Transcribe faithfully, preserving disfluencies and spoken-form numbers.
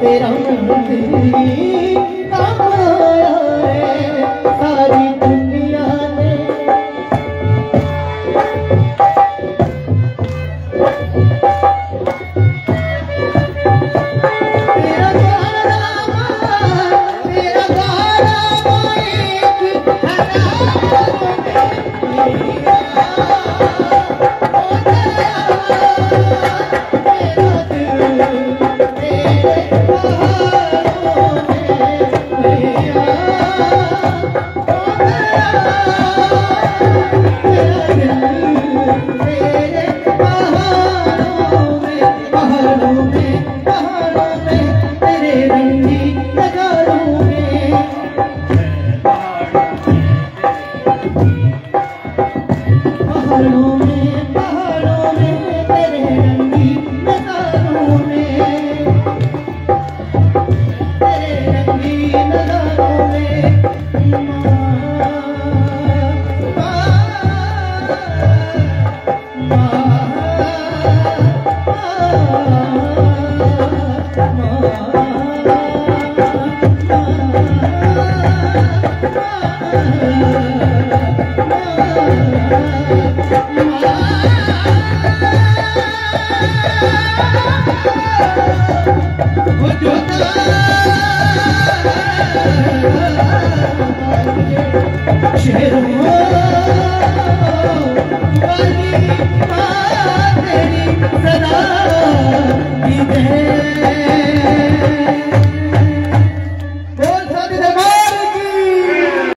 तेरा मंदिर आया है सारी दुनिया ने। तेरा गाना तेरा गाना एक शेर हो